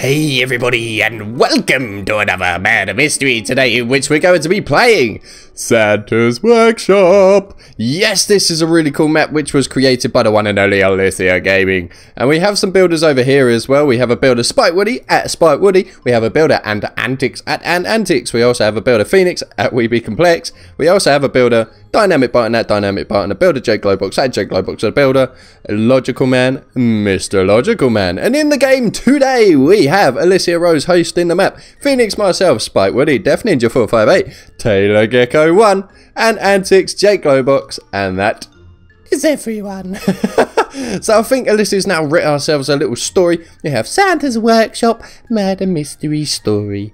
Hey everybody, and welcome to another Man of Mystery today, in which we're going to be playing Santa's Workshop. Yes, this is a really cool map which was created by the one and only Alyssia Gaming. And we have some builders over here as well. We have a builder Spike Woody at Spike Woody. We have a builder Ant Antics at Ant Antics. We also have a builder Phoenix at Weeby Complex. We also have a builder Dynamic Button at Dynamic Button. A builder Jake Globox at Jake Globox. A builder Logical Man, Mr. Logical Man. And in the game today, we have Alyssia Rose hosting the map, Phoenix, myself, Spike Woody, Death Ninja 458, Taylor Gecko 1, and Antics, Jake Globox, and that is everyone. So I think Alyssia's now written ourselves a little story. We have Santa's Workshop, Murder Mystery Story.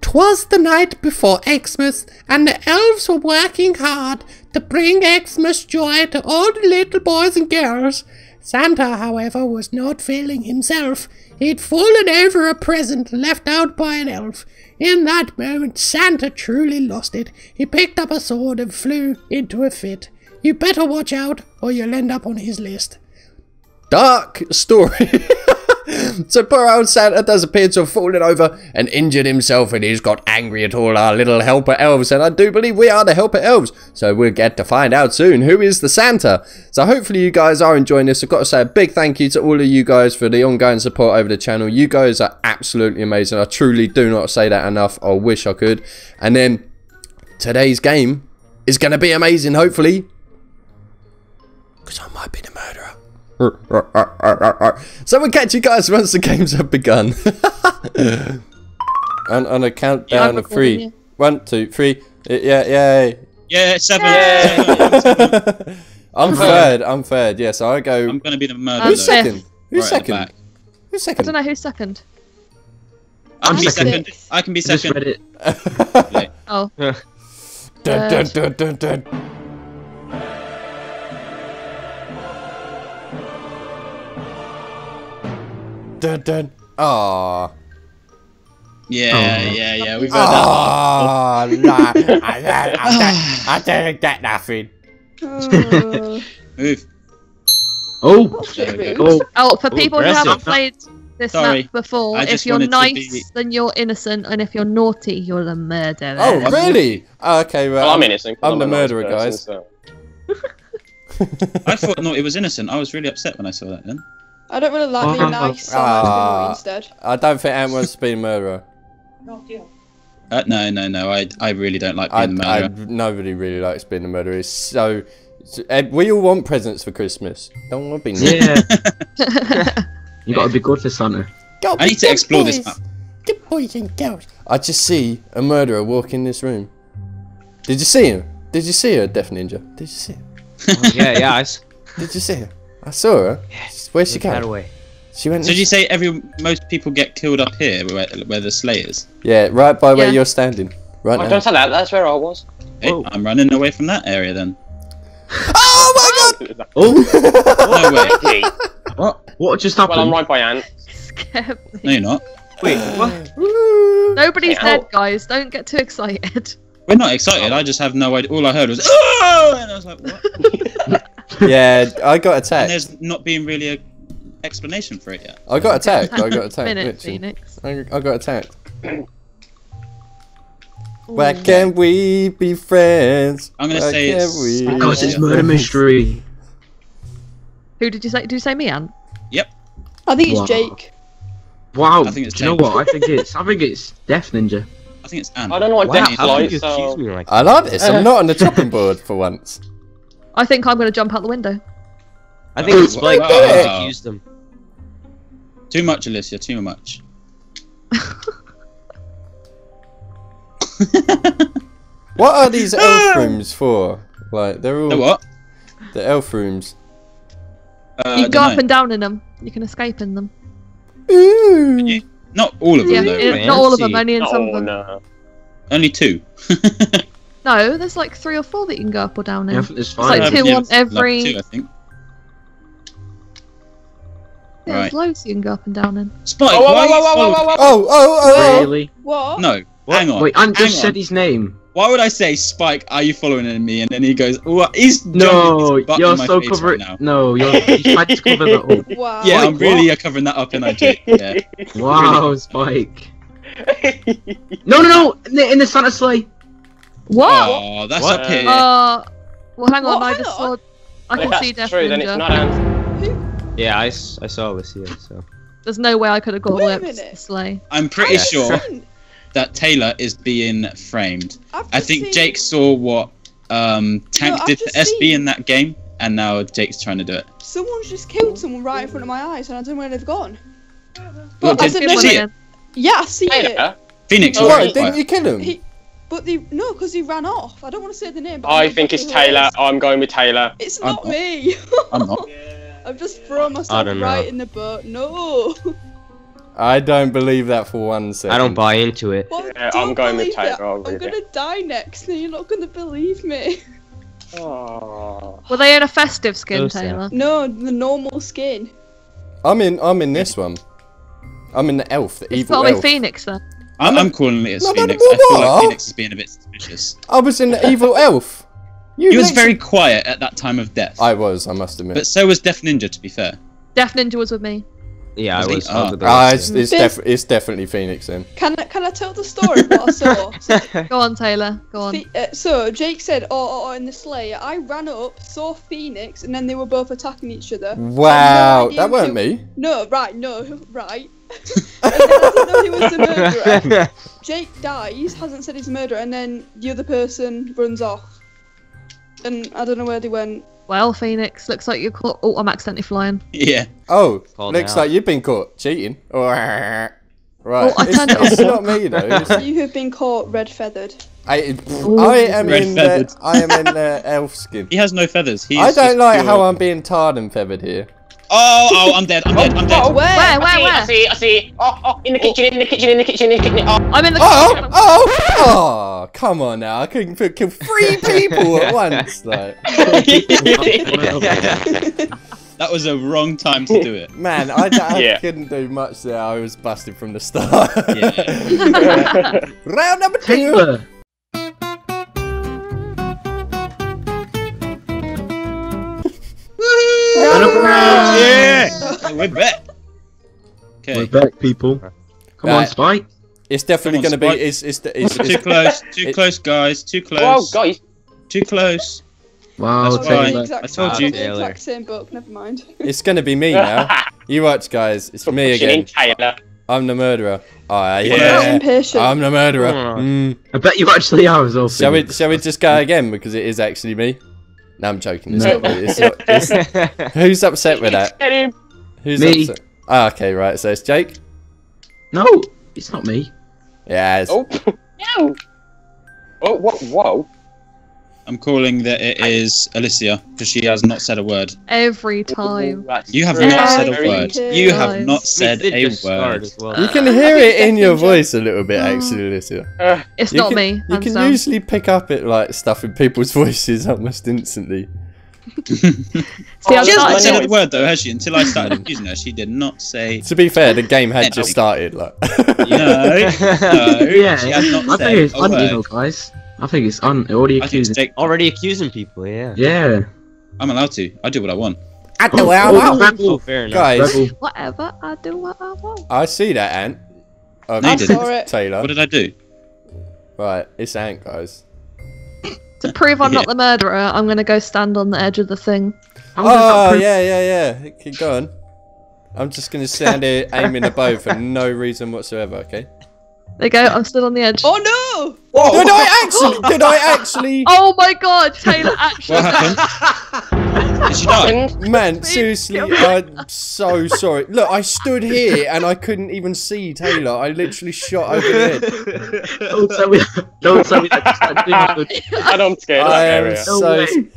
'Twas the night before Xmas, and the elves were working hard to bring Xmas joy to all the little boys and girls. Santa, however, was not feeling himself. He'd fallen over a present left out by an elf. In that moment, Santa truly lost it. He picked up a sword and flew into a fit. You better watch out, or you'll end up on his list. Dark story. So poor old Santa does appear to have fallen over and injured himself, and he's got angry at all our little helper elves, and I do believe we are the helper elves, so we'll get to find out soon who is the Santa. So hopefully you guys are enjoying this. I've got to say a big thank you to all of you guys for the ongoing support over the channel. You guys are absolutely amazing. I truly do not say that enough. I wish I could. And then today's game is going to be amazing, hopefully, because I might be the murderer. So we'll catch you guys once the games have begun. And on a countdown of 3. 1, 2, 3. Yeah, yay. Yeah, 7. Yay. 7. I'm third. Yeah, so I go. I'm going to be the murderer. Who's second? Who's second? I don't know who's second. I'm second. I can be second. I just read it. Oh. Dun, dun, dun, dun, dun. Dun, dun. Aww. Yeah, yeah, yeah. We've heard that. Oh, no. I didn't get nothing. Move. Oh. Oh. Oh, for people who haven't played this map before, if you're nice, then you're innocent, and if you're naughty, you're the murderer. Oh, really? Oh, okay, well. Oh, I'm innocent. I'm the murderer, guys. So. I thought it was innocent. I was really upset when I saw that then. I don't really like being nice, so I'm instead. I don't think Ant wants to be a murderer. No. I really don't like being a murderer. Nobody really likes being a murderer. So we all want presents for Christmas. Don't want to be nice. Yeah. You gotta be good for Santa. I need to explore this map. Good boys and girls. I just see a murderer walk in this room. Did you see him? Did you see her, Death Ninja? Did you see her? Oh, yeah, yeah. Did you see her? I saw her. Yes. Where'd she go? Away. She went. So did you say most people get killed up here, where the sleigh is? Yeah, right by where you're standing. Right now. Don't tell that. That's where I was. Okay, I'm running away from that area then. Oh my god! Oh. No way. What just happened? Well, I'm right by Ant. Scared me. No, you're not. Wait. What? Nobody's dead, guys. Don't get too excited. We're not excited. I just have no idea. All I heard was oh, and I was like, what? Yeah, I got attacked. And there's not been really an explanation for it yet. I got attacked. Minute, Phoenix. I got attacked. Where can we be friends? I'm going to say it's... Because it's murder mystery. Who did you say? Did you say me, Anne? Yep. I think it's Jake. Wow. I think it's Jake. Do you know what? I think it's Death Ninja. I think it's Anne. I don't know what Death's like, so... I love this. I'm not on the chopping board for once. I think I'm going to jump out the window. I think it's like accused them. Too much, Alyssia. Too much. What are these elf rooms for? Like they're all what? The elf rooms. You can go up and down in them. You can escape in them. Ooh. Not all of them. Though, right? Not all of them. Only in some of them. No. Only 2. No, there's like 3 or 4 that you can go up or down in. Yeah, there's fine. It's like 2 on every... Like 2, I think. Yeah, right. There's loads you can go up and down in. Spike, why are you following... Oh, oh, oh, oh! Really? What? No, what? Hang on. Wait, Ant just said his name. Why would I say, Spike, are you following me? And then he goes, oh, he's no, jumping you're in my so face covered. Right now. No, you're trying to cover that up. Wow. Yeah, Spike, I'm really covering that up, and I do. Yeah. Wow, Spike. No, in the Santa sleigh. What? Oh, that's up here. Well, hang on, I just saw. I can see Death Ninja. Then it's not Ant. Yeah, I saw this here, so. There's no way I could have got away with the sleigh. I'm pretty sure that Taylor is being framed. I think Jake saw what Tank did to SB in that game, and now Jake's trying to do it. Someone's just killed someone right in front of my eyes, and I don't know where they've gone. Well, did you see it? Yeah, I see it. Phoenix, right? Didn't you kill him? But no, because he ran off. I don't want to say the name. But I think it's Taylor. I'm going with Taylor. It's not me. I'm not. I've just thrown myself right in the boat. No. I don't believe that for one second. I don't buy into it. Well, yeah, I'm going with Taylor. I'm going to die next, and you're not going to believe me. Oh. Were they in a festive skin, Taylor? No, the normal skin. I'm in this one. I'm in the elf. The evil elf. Phoenix then. I'm calling it as Phoenix. I feel like Phoenix is being a bit suspicious. I was in the evil elf. He was very quiet at that time of death. I was, I must admit. But so was Death Ninja, to be fair. Death Ninja was with me. Yeah, I was. It's definitely Phoenix then. Can I tell the story of what I saw? Go on, Taylor. Go on. So Jake said, "Oh, in the sleigh." I ran up, saw Phoenix, and then they were both attacking each other. Wow, that weren't me. No, right, and then I didn't know he was the murderer. Jake dies, hasn't said he's a murderer, and then the other person runs off. And I don't know where they went. Well, Phoenix, looks like you're caught. Oh, I'm accidentally flying. Yeah. Oh, looks like you've been caught cheating. Right. Oh, it's not me though. You have been caught red-feathered. I am in the elf skin. He has no feathers. I don't like how I'm being tarred and feathered here. Oh, I'm dead. Oh, where? I see. Oh, in the kitchen. Oh. I'm in the kitchen. Oh, come on now. I couldn't kill 3 people at once, like. That was a wrong time to do it. Man, I couldn't do much there. I was busted from the start. Yeah. Round number 2. Yeah! We're back. Okay. We're back, people. Come on, Spike. It's definitely going to be. It's too close. Too close, guys. Too close. Oh, guys. Too close. Wow, I told you. Exact same book. Never mind. It's going to be me now. You watch, guys. It's me again. I'm the murderer. Oh, yeah. I'm the murderer. Mm. I bet you actually are as well. Shall we just go again because it is actually me? No, I'm joking. It's not, who's upset with that? Who's upset? Oh, okay, right. So it's Jake. No, it's not me. Yeah. Oh no. Oh, what? Whoa. I'm calling that it is Alyssia because she has not said a word. Every time. You have not said a word. You have not said a word. You can hear it in your voice a little bit, actually, Alyssia. It's not me. You can usually pick up stuff in people's voices almost instantly. She hasn't said a word though, has she? Until I started accusing her, she did not say. To be fair, the game had just started. Like. No. Yeah. She has not said a word, guys. I think it's already accusing. Already accusing people, yeah. Yeah. I'm allowed to. I do what I want. I do what I want. Oh, fair enough. Guys. Rebel. Whatever. I do what I want. I see that, Ant. No, you didn't. Taylor. What did I do? Right, it's Ant, guys. To prove I'm not the murderer, I'm going to go stand on the edge of the thing. Yeah. Keep going. I'm just going to stand here aiming a bow for no reason whatsoever, okay? There you go, I'm still on the edge. Oh no! Whoa. Did I actually? Oh my god, Taylor actually. What happened? Did she die? Man, seriously, I'm so sorry. Look, I stood here and I couldn't even see Taylor. I literally shot over the head. Don't tell me that. I'm scared.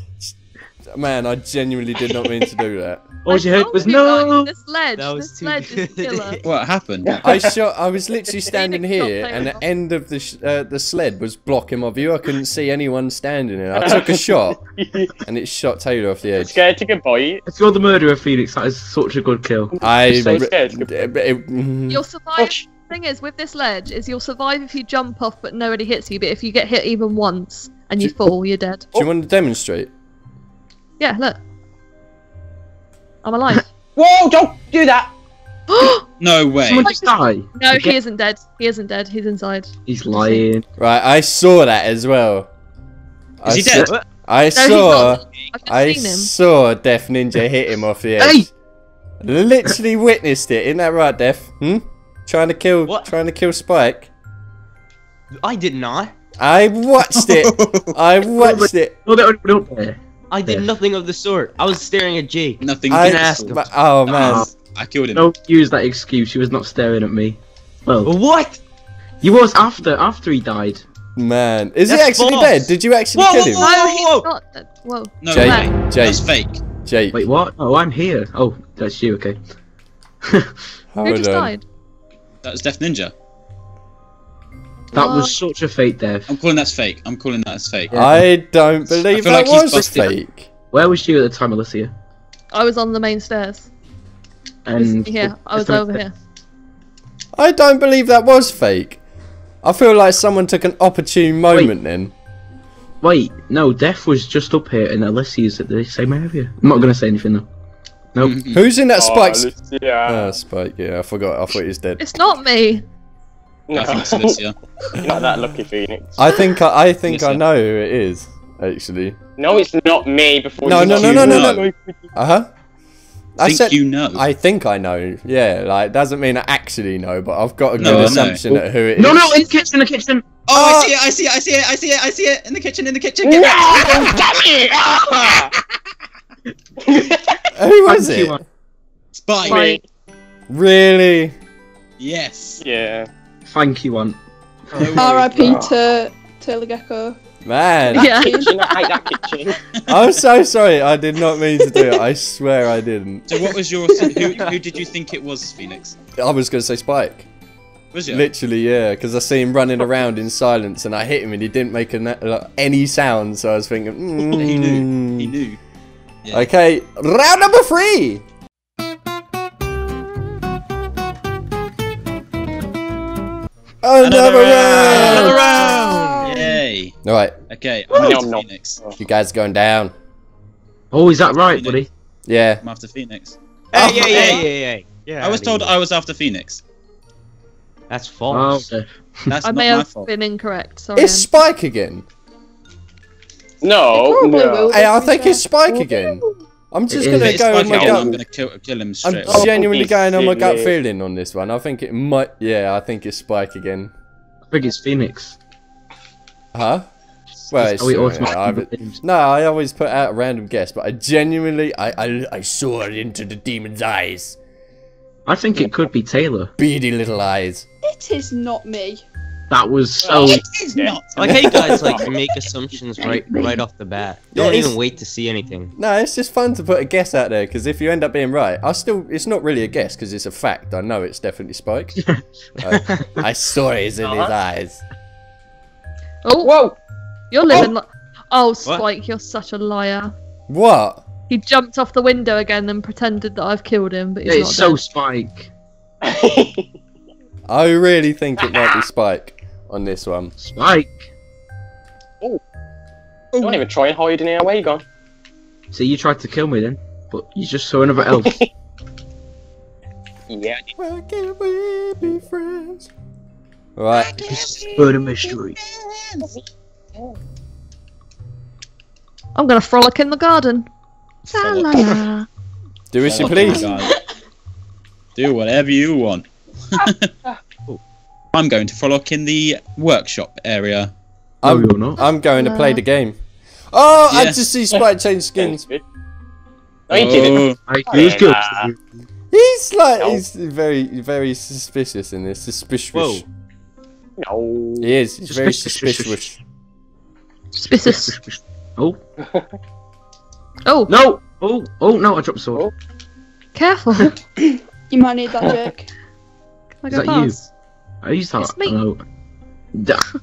Man, I genuinely did not mean to do that. All she heard was no. This ledge is killer. What happened? I was literally standing here, and the end of the sled was blocking my view. I couldn't see anyone standing there. I took a shot, and it shot Taylor off the edge. Scared to get bite. If you're the murderer, Phoenix, that is such a good kill. I'm so scared. You'll survive. thing is, with this ledge, is you'll survive if you jump off but nobody hits you, but if you get hit even once and you fall, you're dead. Do you want to demonstrate? Yeah, look. I'm alive. Whoa, don't do that! No way. Someone just died. No, he isn't dead. He isn't dead. He's inside. He's lying. Right, I saw that as well. Is he dead? I saw Death Ninja hit him off the edge. Hey! Literally witnessed it, isn't that right, Def? Hmm? Trying to kill Spike. I did not. I watched it. I watched it. I did nothing of the sort. I was staring at G. Nothing. I didn't ask him. Oh man, I killed him. Don't use that excuse. He was not staring at me. Well, what? He was after he died. Man, is he actually dead? Did you actually kill him? Whoa! No, Jake. That's fake. Jake. Wait, what? Oh, I'm here. Oh, that's you, okay. Who just died? That was Death Ninja. That was such a fake death. I'm calling that's fake. I'm calling that as fake. Yeah. I don't believe that was fake. Where was you at the time, Alyssia? I was on the main stairs. And yeah, I was over here. I don't believe that was fake. I feel like someone took an opportune moment then. Wait, no, Death was just up here and Alyssia's at the same area. I'm not going to say anything though. Nope. Who's in that Spike? Yeah. Oh, Spike, yeah, I forgot. I thought he was dead. It's not me. No, I think it's Alyssia. You're not that lucky, Phoenix. I think I know who it is, actually. No, it's not me before you know. No. Uh-huh. I think I know. Yeah, like, doesn't mean I actually know, but I've got a good assumption at who it is. No, in the kitchen, Oh, I see it, in the kitchen. No, Who was it? Spike. Really? Yes. Yeah. Thank you, one. R.I.P. to Taylor Gecko. Man. Yeah. I'm so sorry. I did not mean to do it. I swear I didn't. So what was your? Who did you think it was, Phoenix? I was going to say Spike. Was you? Literally, yeah. Because I see him running around in silence, and I hit him, and he didn't make any sound. So I was thinking. Mm. He knew. He knew. Yeah. Okay, round number 3! Another round! Another round! Yay! Alright. Okay, I'm after Phoenix. You guys are going down. Oh, is that right, buddy? Yeah. I'm after Phoenix. Hey, yeah. I was told I was after Phoenix. That's false. Oh. That's I may have been incorrect, sorry. It's Spike again. No. Hey, I think it's Spike again. I'm just gonna go on my gut. I'm gonna kill him straight. I'm genuinely going on my gut feeling on this one. I think it might. Yeah, I think it's Spike again. I think it's Phoenix. Huh? Well, I always put out a random guess, but I genuinely, I saw it into the demon's eyes. I think it could be Taylor. Beady little eyes. It is not me. That was so. It is not. Like, hey guys, like make assumptions right off the bat. Don't even wait to see anything. No, it's just fun to put a guess out there because if you end up being right, it's not really a guess because it's a fact. I know it's definitely Spike. I saw it in his eyes. Oh, whoa! You're living. Oh, Spike, you're such a liar. What? He jumped off the window again and pretended that I've killed him, but he's not. It's so Spike. I really think it might be Spike. On this one. Spike! Oh! Don't even try and hide in here, where you gone? See, you tried to kill me then, but you just saw another elf. Yeah. Why can't we be friends? Right. This is a mystery. I'm gonna frolic in the garden. Salala. Do as you please. Do whatever you want. I'm going to frolic in the workshop area. No, you're not. I'm going to play the game. Oh, yeah. I just see Spike change skins. No, you didn't. He's good. He's like, he's very, very suspicious in this. Suspicious. Whoa. No. He is. He's very suspicious. Suspicious. Oh. Oh. No. Oh. Oh no! I dropped the sword. Careful. You might need that, Jake. Can I go past? You? I used to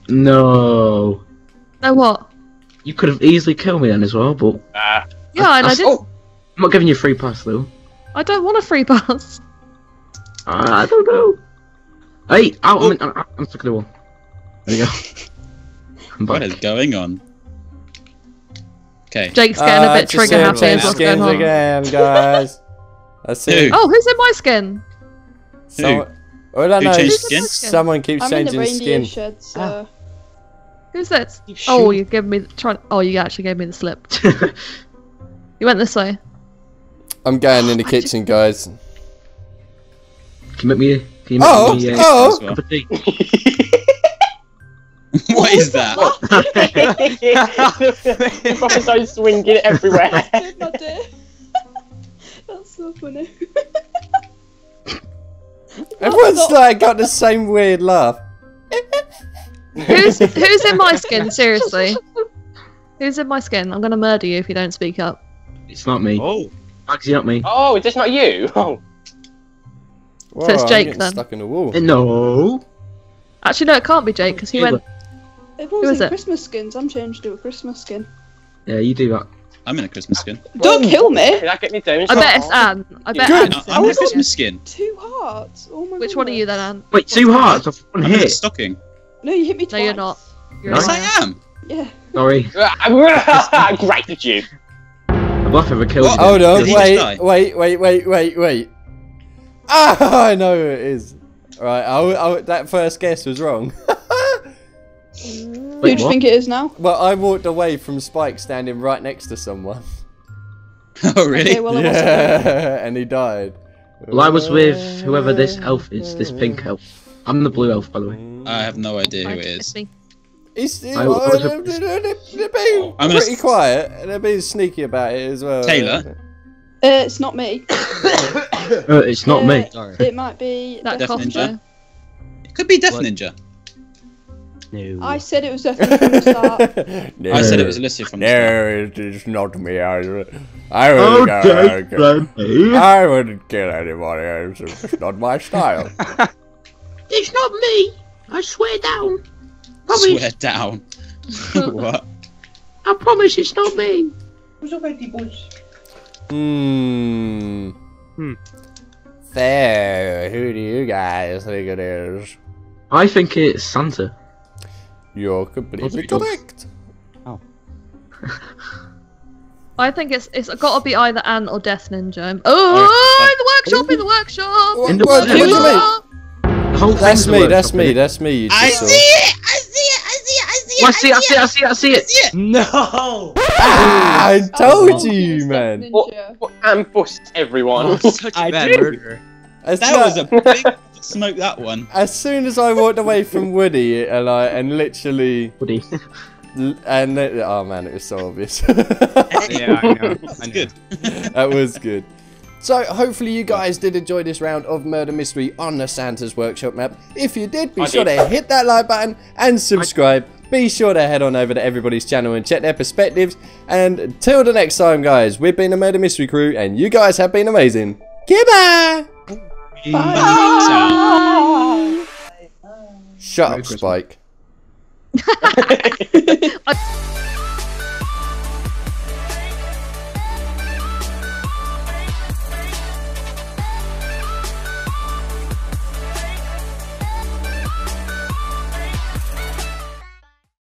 No. No what? You could have easily killed me then as well, but... yeah, and I did. Oh, I'm not giving you a free pass, though. I don't want a free pass. I don't know. Hey! Ow! Oh. I'm stuck in the wall. There you go. What is going on? Okay. Jake's getting a bit trigger happy. What's going on? Again, guys. That's it. Oh, who's in my skin? Someone, someone keeps changing skin. Shed, so. Who's that? Oh, you gave me. Oh, you actually gave me the slip. You went this way. I'm going in the kitchen, guys. Can you make me? Can you make me? Oh! What is that? The professor's swinging everywhere. That's so funny. Everyone's like got the same weird laugh. Who's in my skin? Seriously, who's in my skin? I'm gonna murder you if you don't speak up. It's not me. Oh, actually, not me. Oh, it's just not you. Oh, whoa, so it's Jake then. Stuck in the wall. No. Actually, no, it can't be Jake because he went. Everyone's in Christmas skins. I'm changed to a Christmas skin. Yeah, you do that. I'm in a Christmas skin. Don't kill me! That get me damaged. I bet it's Anne. I bet Anne. I'm in a Christmas skin. Two hearts. Oh my. Which one are you then, Anne? Wait, two hearts. I've one hit. I'm in a stocking. No, you hit me twice. No, you're not. You're yes, I am. Yeah. Sorry. Great at you. I must have killed you. Hold on. Wait. Ah, I know who it is. Right, that first guess was wrong. Who do you think it is now? Well, I walked away from Spike standing right next to someone. Oh, really? Okay, well, yeah, and he died. Well, I was with whoever this elf is, this pink elf. I'm the blue elf, by the way. I have no idea who it is. It's, they're being pretty quiet, and they're being sneaky about it as well. Taylor? It's not me. It's not me. Sorry. It might be Death Ninja. It could be Death Ninja. No. I said it was Death Ninja from the start. No. I said it was Alyssia from the start. No, it's not me. I wouldn't kill anybody. It's just not my style. It's not me. I swear down. Promise. Swear down. What? I promise it's not me. Who's already boys? So, who do you guys think it is? I think it's Santa. You're completely correct. Oh. I think it's got to be either Ant or Death Ninja. Oh, in the workshop! In the workshop! In the workshop! That's me, that's me, that's me. I see it! I see it! I see it! I see it! I see it! No! Ah, I told you, man. What ambushed everyone? Oh, such a bad murderer. That was a big smoke. That one. As soon as I walked away from Woody, and literally Woody, and oh man, it was so obvious. Yeah, I know. That's good. That was good. So, hopefully you guys did enjoy this round of Murder Mystery on the Santa's Workshop map. If you did, be sure to hit that like button and subscribe. Be sure to head on over to everybody's channel and check their perspectives. And till the next time, guys, we've been the Murder Mystery Crew, and you guys have been amazing. Goodbye! Bye! Bye. Shut up, Spike.